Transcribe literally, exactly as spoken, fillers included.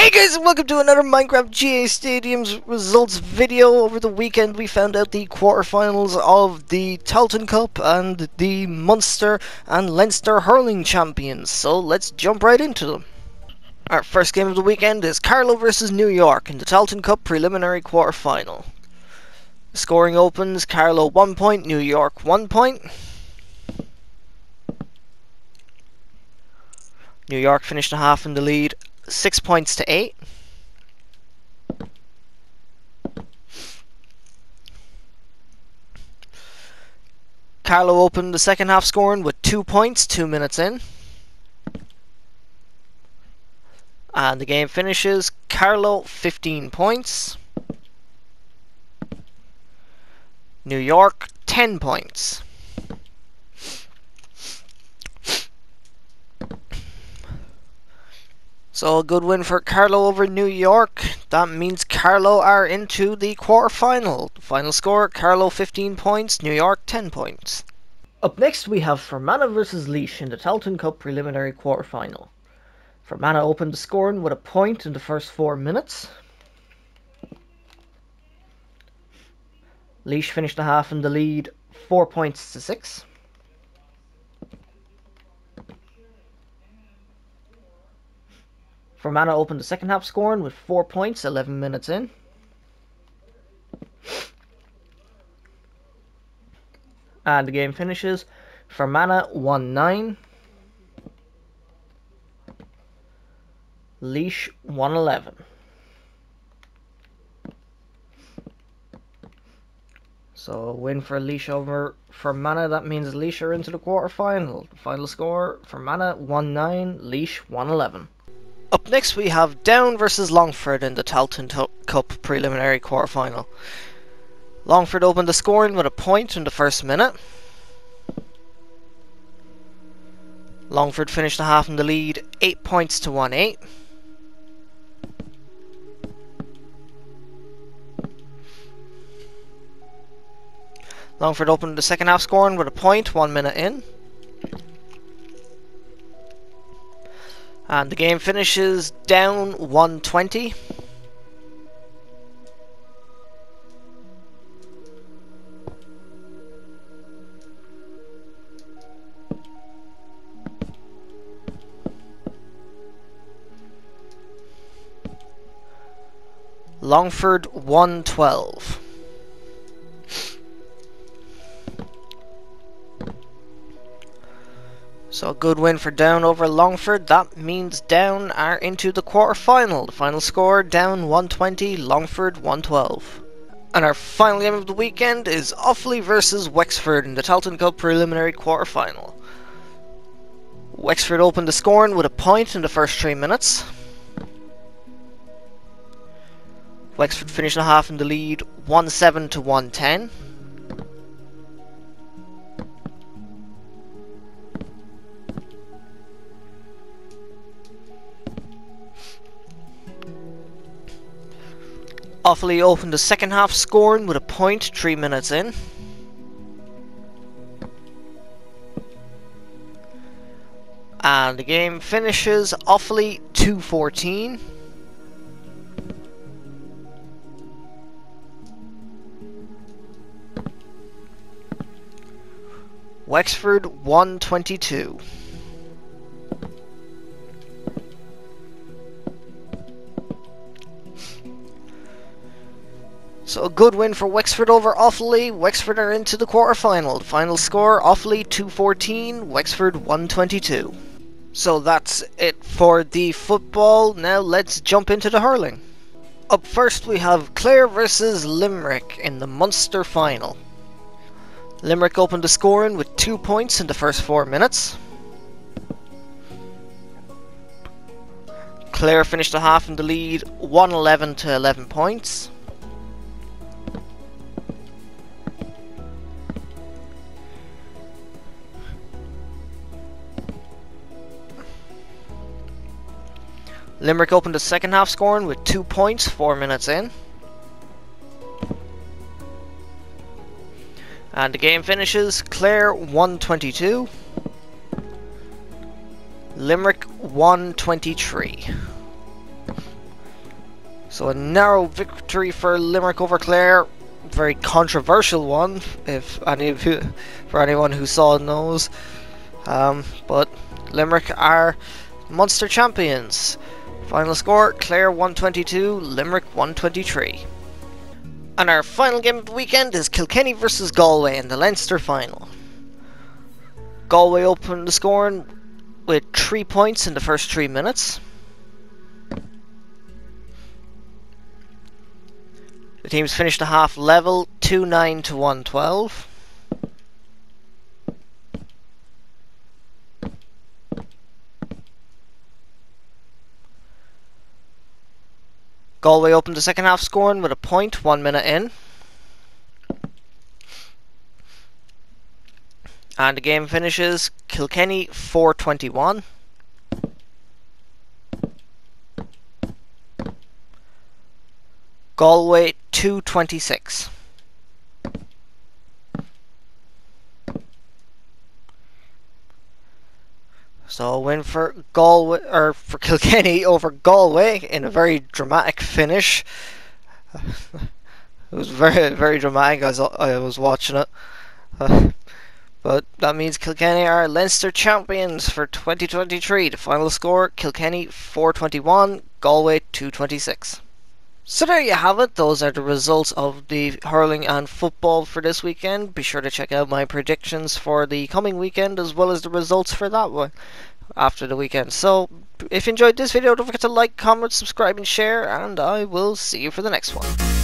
Hey guys, and welcome to another Minecraft G A Stadium's results video. Over the weekend we found out the quarterfinals of the Talton Cup and the Munster and Leinster Hurling champions, so let's jump right into them. Our first game of the weekend is Carlow versus New York in the Talton Cup preliminary quarterfinal. Scoring opens Carlow one point, New York one point. New York finished a half in the lead, six points to eight. Carlow opened the second half scoring with two points, two minutes in. And the game finishes Carlow fifteen points, New York ten points. So a good win for Carlow over New York. That means Carlow are into the quarterfinal. Final score, Carlow fifteen points, New York ten points. Up next we have Fermanagh versus Laois in the Talton Cup preliminary quarterfinal. Fermanagh opened the scoring with a point in the first four minutes. Laois finished the half in the lead, four points to six. Fermanagh opened the second half scoring with four points, eleven minutes in. And the game finishes Fermanagh one nine, Laois one eleven. So a win for Laois over Fermanagh. That means Laois are into the quarterfinal. Final score, Fermanagh one nine, Laois one eleven. Up next we have Down versus Longford in the Talton Cup preliminary quarterfinal. Longford opened the scoring with a point in the first minute. Longford finished the half in the lead, eight points to one eight. Longford opened the second half scoring with a point, one minute in. And the game finishes Down one twenty, Longford one twelve. So a good win for Down over Longford. That means Down are into the quarterfinal. The final score, Down one twenty, Longford one twelve. And our final game of the weekend is Offaly versus Wexford in the Talton Cup preliminary quarterfinal. Wexford opened the scoring with a point in the first three minutes. Wexford finished the half in the lead, one seven to one ten. Offaly opened the second half scoring with a point, three minutes in. And the game finishes Offaly two fourteen, Wexford one twenty-two. So a good win for Wexford over Offaly. Wexford are into the quarterfinal. Final score, Offaly two fourteen, Wexford one twenty-two. So that's it for the football. Now let's jump into the hurling. Up first we have Clare versus Limerick in the Munster final. Limerick opened the scoring with two points in the first four minutes. Clare finished the half in the lead, one eleven to eleven points. Limerick opened the second half scoring with two points, four minutes in. And the game finishes Clare one twenty-two, Limerick one twenty-three. So a narrow victory for Limerick over Clare. Very controversial one, if any of you, for anyone who saw it knows. Um, but Limerick are Munster champions. Final score, Clare one twenty-two, Limerick one twenty-three. And our final game of the weekend is Kilkenny versus Galway in the Leinster final. Galway opened the scoring with three points in the first three minutes. The teams finished the half level, two nine to one twelve. Galway opened the second half scoring with a point, one minute in. And the game finishes Kilkenny four twenty-one. Galway two twenty-six. So a win for Galway or for Kilkenny over Galway in a very dramatic finish. It was very very dramatic as I was watching it. Uh, but that means Kilkenny are Leinster champions for twenty twenty-three. The final score, Kilkenny four twenty-one, Galway two twenty-six. So there you have it, those are the results of the hurling and football for this weekend. Be sure to check out my predictions for the coming weekend as well as the results for that one after the weekend. So if you enjoyed this video, don't forget to like, comment, subscribe and share, and I will see you for the next one.